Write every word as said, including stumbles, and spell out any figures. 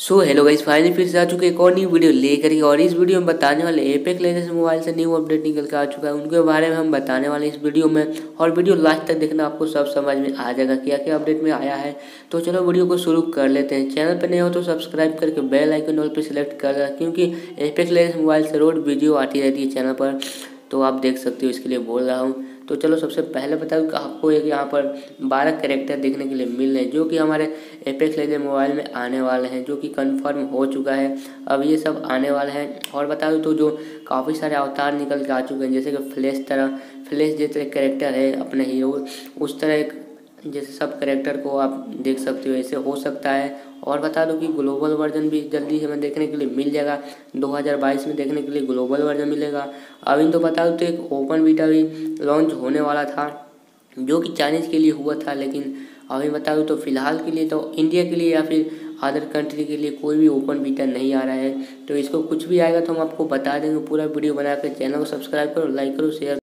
So hello guys, finally फिर से आ चुके एक और न्यू वीडियो लेकर, और इस वीडियो में बताने वाले एपेक्स लेजेंड्स मोबाइल से न्यू अपडेट निकल के आ चुका है, उनके बारे में हम बताने वाले इस वीडियो में। और वीडियो लास्ट तक देखना, आपको सब समझ में आ जाएगा क्या क्या अपडेट में आया है। तो चलो वीडियो को शुरू कर लेते हैं। चैनल पर नए हो तो सब्सक्राइब करके बेल आइकन ऑल पर सिलेक्ट कर देना, क्योंकि एपेक्स लेजेंड्स मोबाइल से रोज वीडियो आती रहती है चैनल पर, तो आप देख सकते हो, इसके लिए बोल रहा हूँ। तो चलो सबसे पहले बता दूँ कि आपको एक यहाँ पर बारह कैरेक्टर देखने के लिए मिल रहे हैं, जो कि हमारे एपेक्स लेजेंड्स मोबाइल में आने वाले हैं, जो कि कंफर्म हो चुका है। अब ये सब आने वाले हैं। और बता दूँ तो जो काफ़ी सारे अवतार निकल के आ चुके हैं, जैसे कि फ्लैश तरह फ्लैश जैसे कैरेक्टर है अपने हीरो, उस तरह जैसे सब कैरेक्टर को आप देख सकते हो, ऐसे हो सकता है। और बता दूं कि ग्लोबल वर्जन भी जल्दी हमें देखने के लिए मिल जाएगा, दो हज़ार बाईस में देखने के लिए ग्लोबल वर्जन मिलेगा। अब इन तो बता दूं तो एक ओपन बीटा भी लॉन्च होने वाला था, जो कि चाइनीज़ के लिए हुआ था, लेकिन अभी बता दूं तो फिलहाल के लिए तो इंडिया के लिए या फिर अदर कंट्री के लिए कोई भी ओपन बीटा नहीं आ रहा है। तो इसको कुछ भी आएगा तो हम आपको बता देंगे। पूरा वीडियो बना कर चैनल को सब्सक्राइब करो, लाइक करो, शेयर